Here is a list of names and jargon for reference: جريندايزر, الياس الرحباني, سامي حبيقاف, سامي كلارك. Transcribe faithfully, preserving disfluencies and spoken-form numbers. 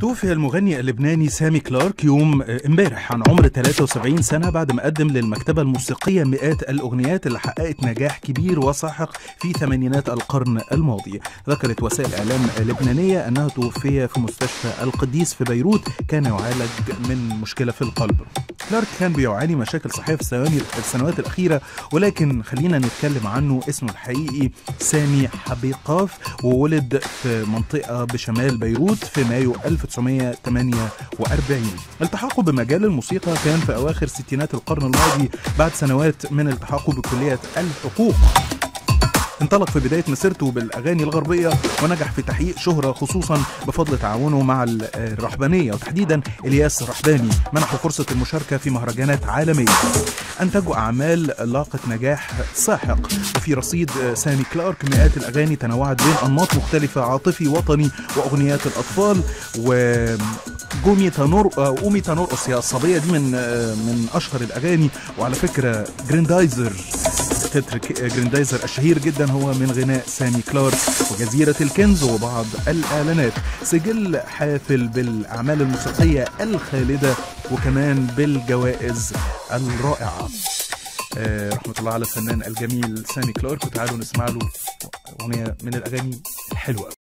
توفي المغني اللبناني سامي كلارك يوم امبارح عن عمر ثلاثة وسبعين سنة بعد ما قدم للمكتبة الموسيقية مئات الأغنيات اللي حققت نجاح كبير وساحق في ثمانينات القرن الماضي. ذكرت وسائل إعلام لبنانية أنه توفي في مستشفى القديس في بيروت، كان يعالج من مشكلة في القلب. كلارك كان بيعاني مشاكل صحية في السنوات الأخيرة، ولكن خلينا نتكلم عنه. اسمه الحقيقي سامي حبيقاف، وولد في منطقة بشمال بيروت في مايو ألف وتسعمئة وثمانية وأربعين. التحاقه بمجال الموسيقى كان في أواخر ستينات القرن الماضي بعد سنوات من التحاقه بكلية الحقوق. انطلق في بداية مسيرته بالأغاني الغربية ونجح في تحقيق شهرة، خصوصا بفضل تعاونه مع الرحبانية وتحديدا الياس الرحباني منحه فرصة المشاركة في مهرجانات عالمية. أنتجوا أعمال لاقت نجاح ساحق، وفي رصيد سامي كلارك مئات الأغاني تنوعت بين أنماط مختلفة، عاطفي، وطني، وأغنيات الأطفال، و قومي قومي تنرقص يا الصبية دي من من أشهر الأغاني. وعلى فكرة جريندايزر، تتر جريندايزر الشهير جدا هو من غناء سامي كلارك، وجزيرة الكنز، وبعض الإعلانات. سجل حافل بالأعمال الموسيقية الخالدة وكمان بالجوائز الرائعة. آه رحمة الله على الفنان الجميل سامي كلارك، وتعالوا نسمع له أغنية من الأغاني الحلوة.